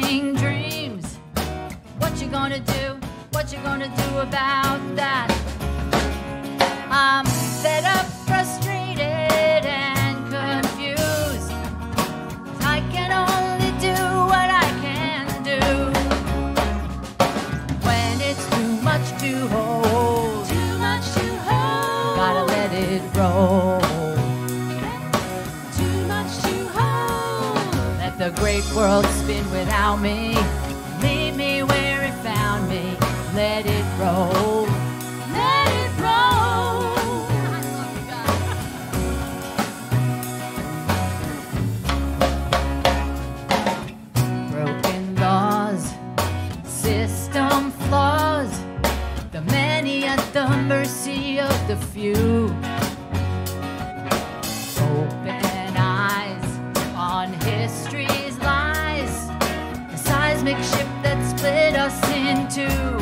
chasing dreams. What you gonna do? What you gonna do about that? I'm fed up, frustrated, and confused. I can only do what I can do. When it's too much to hold, too much to hold, gotta let it roll. Too much to hold, let the great world spin without me. Leave me where it found me. Let it roll. Let it roll. Broken laws, system flaws, the many at the mercy of the few. Open eyes on history's lies, the seismic shift that split us in two.